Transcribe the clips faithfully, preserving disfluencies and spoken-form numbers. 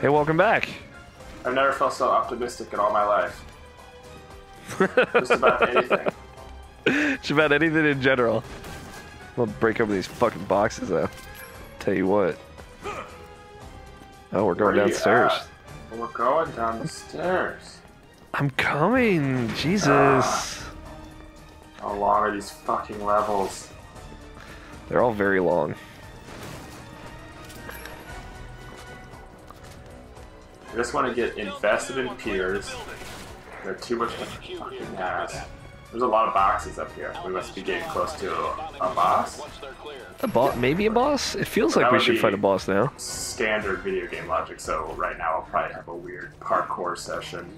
Hey, welcome back. I've never felt so optimistic in all my life. Just about anything. Just about anything in general. I'll break open these fucking boxes though. Tell you what. Oh, we're going downstairs. We're going down the stairs. I'm coming, Jesus. Uh, how long are these fucking levels? They're all very long. I just want to get invested in Piers. They're too much to fucking ass. There's a lot of boxes up here. We must be getting close to a boss. A boss? Maybe a boss? It feels but like we should fight a boss now. Standard video game logic, so right now I'll probably have a weird hardcore session.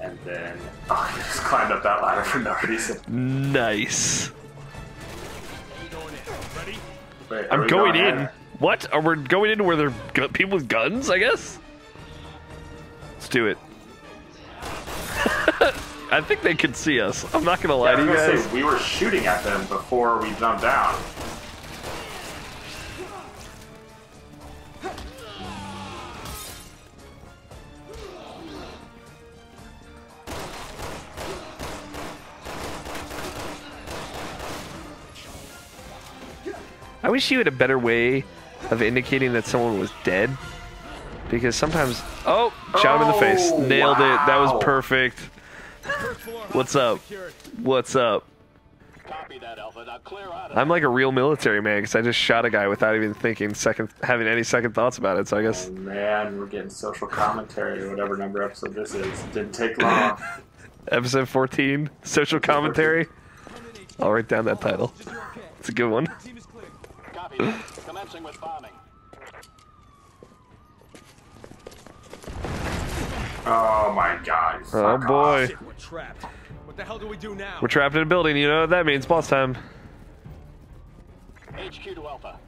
And then... Oh, I just climbed up that ladder for no reason. Nice. Wait, I'm going, going in. At? What? Are we going in where there are people with guns, I guess? Let's do it. I think they could see us. I'm not gonna lie yeah, to you guys. Say, we were shooting at them before we jumped down. I wish you had a better way of indicating that someone was dead. Because sometimes... Oh! Shot him in the face. Nailed wow. it. That was perfect. What's up? What's up? Copy that, Alpha. Now clear out of I'm like a real military man because I just shot a guy without even thinking, second, having any second thoughts about it, so I guess... Oh, man, we're getting social commentary or whatever number episode this is. Didn't take long. Episode fourteen, social commentary. I'll write down that title. It's a good one. Copy. Commencing with bombing. Oh my god. Oh boy. Shit, we're trapped. What the hell do we do now? We're trapped in a building, you know what that means, boss time. H Q to Alpha.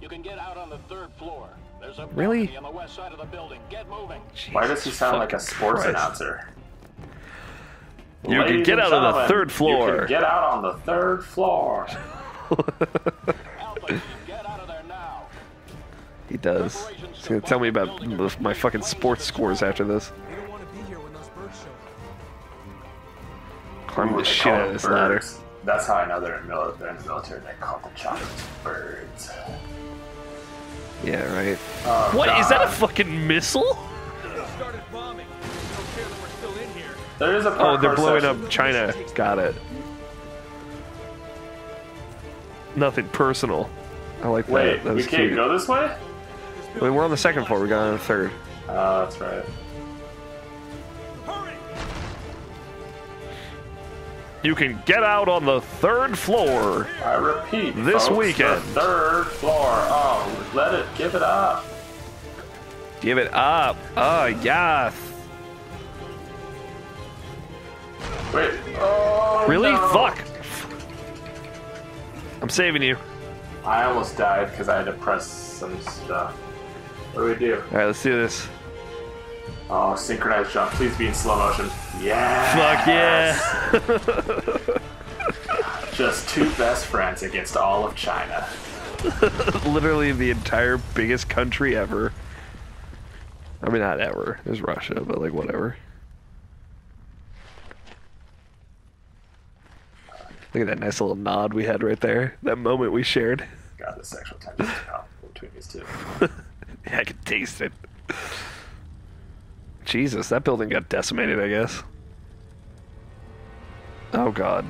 You can get out on the third floor. There's a really? On the west side of the building. Get moving. Jesus Why does he sound like a sports Christ. announcer? You Ladies can get out on the third floor. You can get out on the third floor. Alpha, you get out of there now. He does. He's gonna tell me about my fucking sports scores after this. Climb the shit out of this ladder. That's how I know they're in the military. They call the chocolates birds. Yeah, right. Oh, what God. Is that a fucking missile? There is a oh, they're blowing session. up China. Got it. Nothing personal. I like Wait, that. Wait, we can't cute. go this way? Wait, we're on the second floor. We got on the third. Oh, uh, that's right. You can get out on the third floor. I repeat, this folks, weekend. The third floor. Oh, let it. Give it up. Give it up. Oh, yeah. Wait. Oh, really? No. Fuck. I'm saving you. I almost died because I had to press some stuff. What do we do? Alright, let's do this. Oh, synchronized jump. Please be in slow motion. Yes! Fuck yeah! Just two best friends against all of China. Literally the entire biggest country ever. I mean, not ever. There's Russia, but like, whatever. Look at that nice little nod we had right there. That moment we shared. God, the sexual tension is palpable between these two. Yeah, I can taste it. Jesus, that building got decimated, I guess. Oh, God.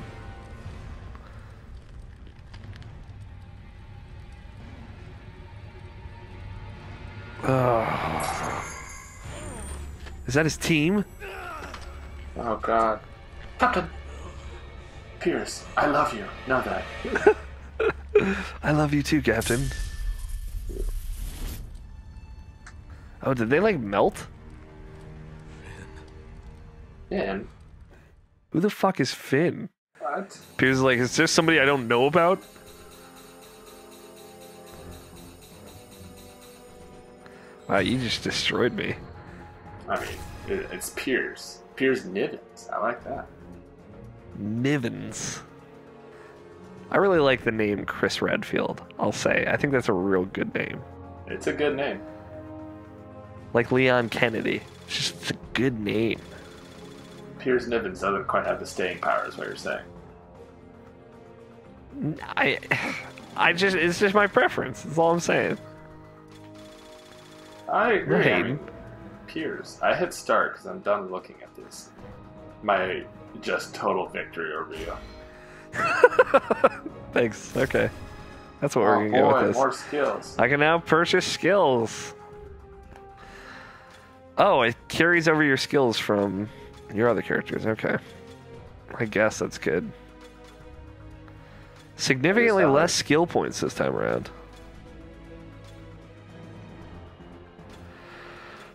Oh. Is that his team? Oh, God. Captain! Piers, I love you. Know that. I love you too, Captain. Oh, did they like melt? Finn. Who the fuck is Finn? What? Piers is like, is there somebody I don't know about? Wow, you just destroyed me. I mean, it's Piers. Piers Nivans. I like that. Nivans. I really like the name Chris Redfield, I'll say. I think that's a real good name. It's a good name. Like Leon Kennedy. It's just a good name. Piers Nivans doesn't quite have the staying power, is what you're saying. I, I just, it's just my preference. That's all I'm saying. I agree. Right. I mean, Piers. I hit start because I'm done looking at this. My just total victory over you. Thanks. Okay. That's what oh, we're going to get with this. More skills. I can now purchase skills. Oh, it carries over your skills from your other characters. Okay. I guess that's good. Significantly less skill points this time around.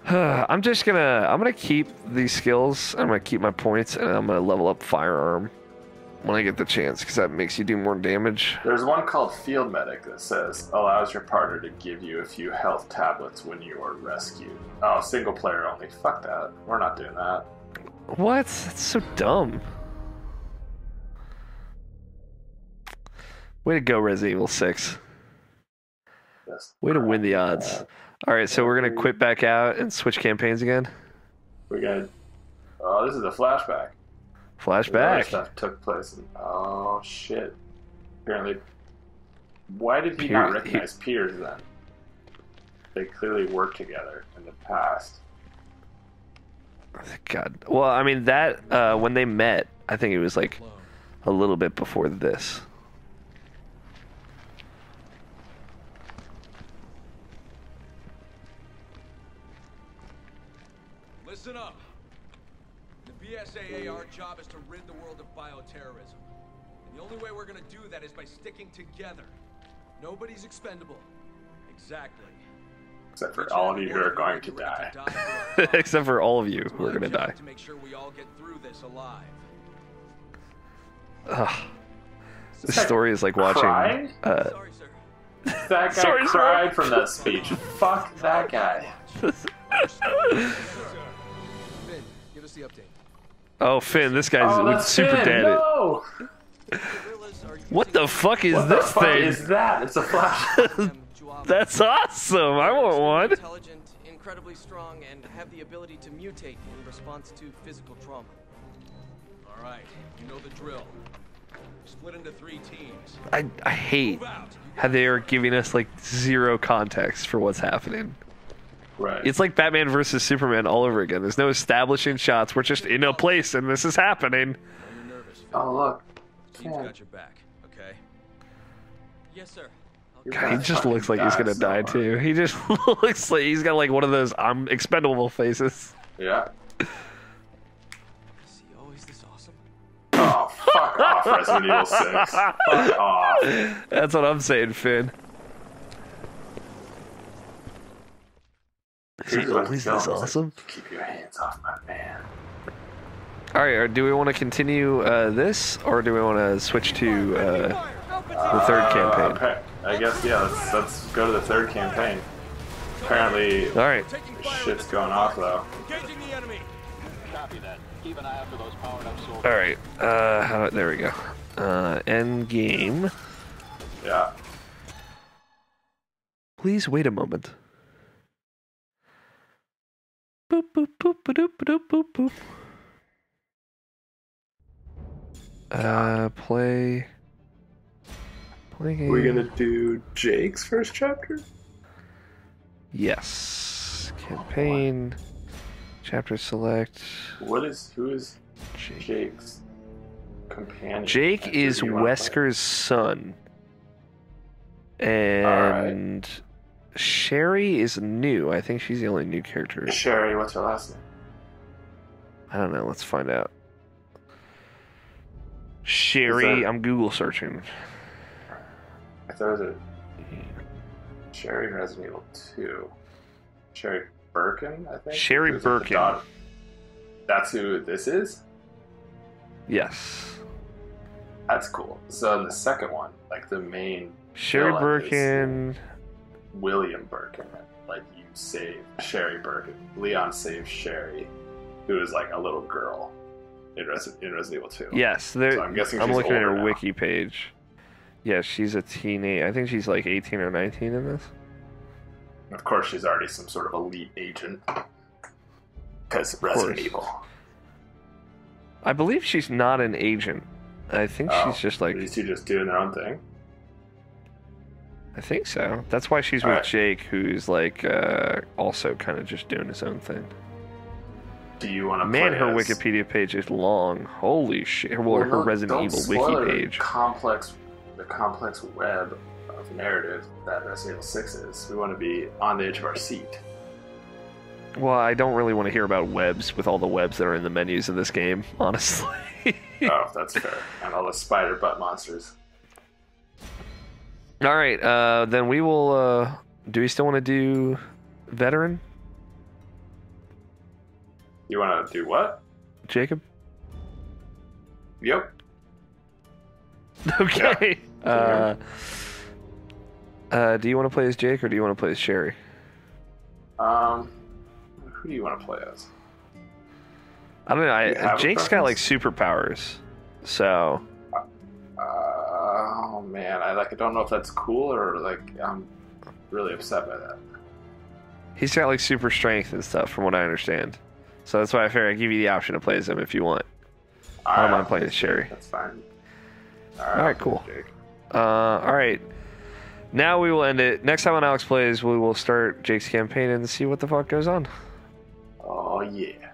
I'm just going to... I'm going to keep these skills. I'm going to keep my points, and I'm going to level up Firearm when I get the chance, because that makes you do more damage. There's one called Field Medic that says, allows your partner to give you a few health tablets when you are rescued. Oh, single player only. Fuck that. We're not doing that. What? That's so dumb. Way to go, Resident Evil six. Way to win the odds. Alright, so we're going to quit back out and switch campaigns again? We're going to... Oh, this is a flashback. Flashback. Stuff took place. And, oh shit! Apparently, why did he Piers, not recognize he, Piers then? They clearly worked together in the past. God. Well, I mean that uh, when they met, I think it was like a little bit before this. Listen up. B S A A, our job is to rid the world of bioterrorism. And the only way we're going to do that is by sticking together. Nobody's expendable. Exactly. Except for all of you who are going to die. Except for all of you who are going to die. To make sure we all get through this alive. Ugh. This story is like watching... Uh, Sorry, sir. That guy Sorry, cried sir. from that speech. Fuck that guy. Finn, give us the update. Oh, Finn, this guy's oh, super Finn. dead. No! What the fuck is what this the fuck thing? What is that? It's a flash. That's awesome. I want one. Intelligent, incredibly strong, and have the ability to mutate in response to physical trauma. All right, you know the drill. Split into three teams. I I hate how they are giving us like zero context for what's happening. Right. It's like Batman versus Superman all over again. There's no establishing shots. We're just in a place, and this is happening. Oh look! Team's got your back, okay? Yes, sir. God, he just looks like he's gonna die too. He just looks like he's got like one of those "I'm expendable" faces. Yeah. Is he always this awesome? Oh, fuck off, Resident Evil six. Fuck off. That's what I'm saying, Finn. Is he always this awesome? Keep your hands off my man. Alright, do we want to continue uh, this, or do we want to switch to uh, the third campaign? Uh, I guess, yeah, let's, let's go to the third campaign. Apparently, all right. Shit's going off, though. Alright, uh, how, there we go. Uh, end game. Yeah. Please wait a moment. Boop, boop, boop, boop, boop, boop, boop. Uh, play. Play game. We're gonna do Jake's first chapter? Yes. Campaign. Oh, chapter select. What is. Who is Jake. Jake's companion? Jake is Wesker's son. And. Sherry is new. I think she's the only new character. Sherry, what's her last name? I don't know. Let's find out. Sherry, that... I'm Google searching. I thought it was a... Sherry Resident Evil two. Sherry Birkin, I think? Sherry Birkin. Like That's who this is? Yes. That's cool. So in the second one, like the main... Sherry Birkin... Is... William Birkin, like you save Sherry Birkin. Leon saves Sherry, who is like a little girl in Resident, in Resident Evil two. Yes, so I'm guessing I'm she's looking at her now. Wiki page. Yeah, she's a teenage. I think she's like eighteen or nineteen in this. Of course, she's already some sort of elite agent. Because of Resident Evil. I believe she's not an agent. I think oh, she's just like... Is she just doing her own thing? I think so. That's why she's All with right. Jake, who's like uh, also kind of just doing his own thing. Do you want to Man, play her as... Wikipedia page is long. Holy shit. Well, well her look, Resident Evil wiki page. Complex, the complex web of narrative that Resident Evil six is. We want to be on the edge of our seat. Well, I don't really want to hear about webs with all the webs that are in the menus of this game, honestly. Oh, that's fair. And all the spider butt monsters. All right, uh, then we will... Uh, do we still want to do veteran? You want to do what? Jacob? Yep. Okay. Yeah. Uh, uh, do you want to play as Jake or do you want to play as Sherry? Um... Who do you want to play as? I don't know. I, Jake's got like superpowers, so. Uh, oh man, I like. I don't know if that's cool or like. I'm really upset by that. He's got like super strength and stuff, from what I understand. So that's why I figured I'd give you the option to play as him if you want. All I don't right. mind playing as Sherry. That's fine. All right, all right cool. Uh, all right. Now we will end it. Next time on Alex Plays, we will start Jake's campaign and see what the fuck goes on. Oh, yeah.